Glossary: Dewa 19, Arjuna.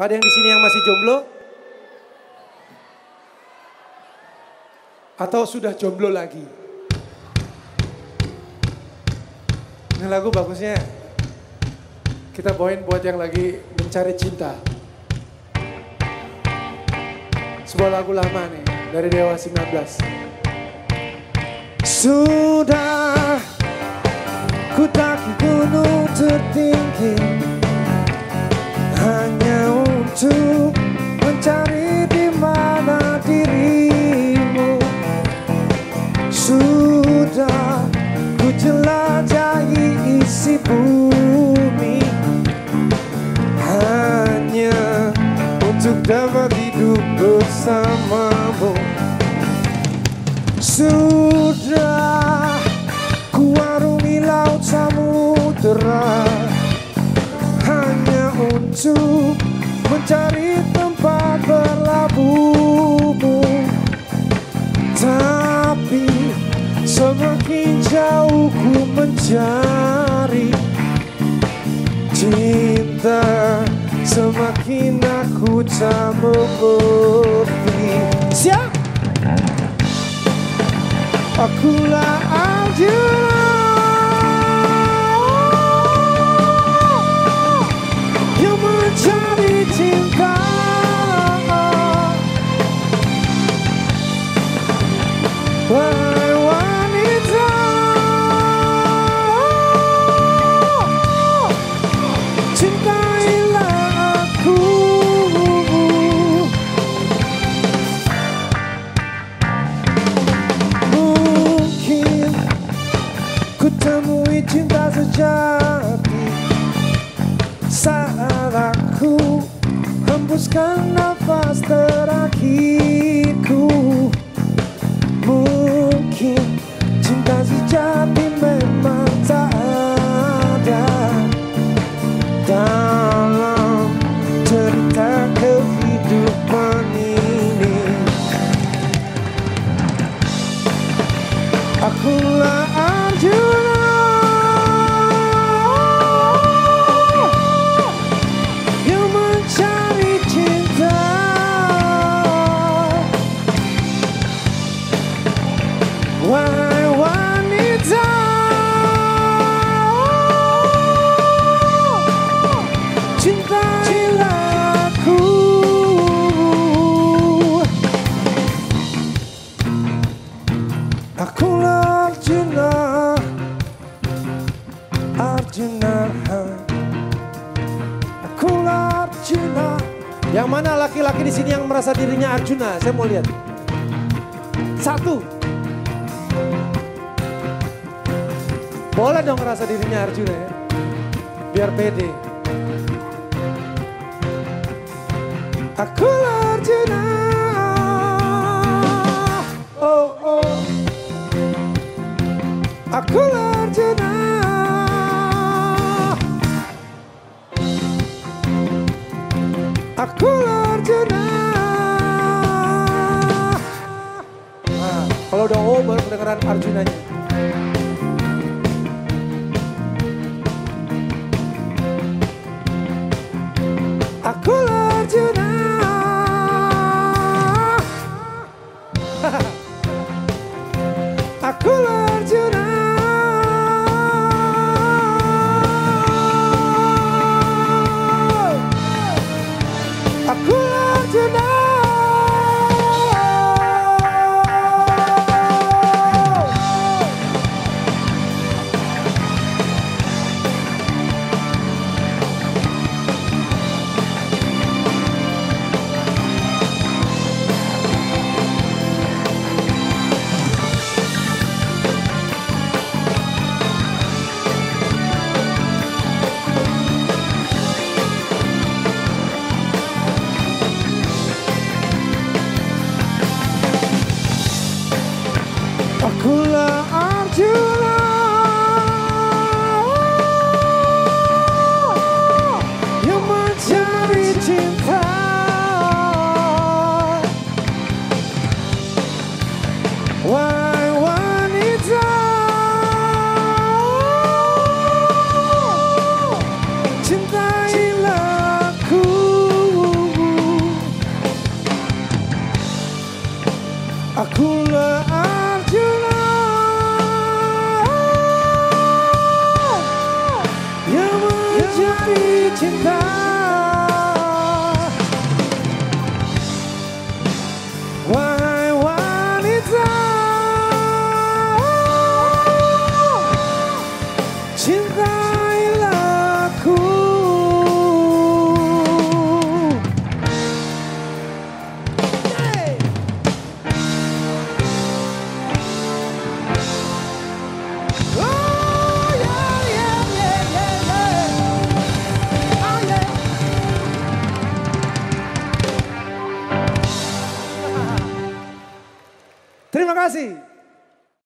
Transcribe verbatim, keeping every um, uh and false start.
Ada yang di sini yang masih jomblo? Atau sudah jomblo lagi? Ini lagu bagusnya. Kita bawain buat yang lagi mencari cinta. Sebuah lagu lama nih dari Dewa sembilan belas. Sudah ku daki gunung tertinggi hanya untuk mencari di mana dirimu. Sudah ku jelajahi isi bumi hanya untuk dapat hidup bersamamu. Sudah ku warungi laut samudera hanya untuk mencari tempat berlabuhmu. Tapi semakin jauh ku mencari cinta, semakin aku tak mengerti. Siap! Akulah Arjuna yang mencari cinta. Wahai wanita cintailah aku. Mungkin ku temui cinta sejati saat aku hembuskan nafas terakhirku. Mungkin cinta sejati memang tak ada dalam cerita kehidupan ini. Akulah Arjuna laki-laki di sini yang merasa dirinya Arjuna, saya mau lihat. Satu. Boleh dong merasa dirinya Arjuna ya. Biar pede. Akulah Arjuna. Oh oh. Akulah Arjuna. Akulah Arjuna. Nah, kalau udah oh baru kedengeran Arjunanya. Akulah Arjuna. Akulah Arjuna. Tonight. hati cinta.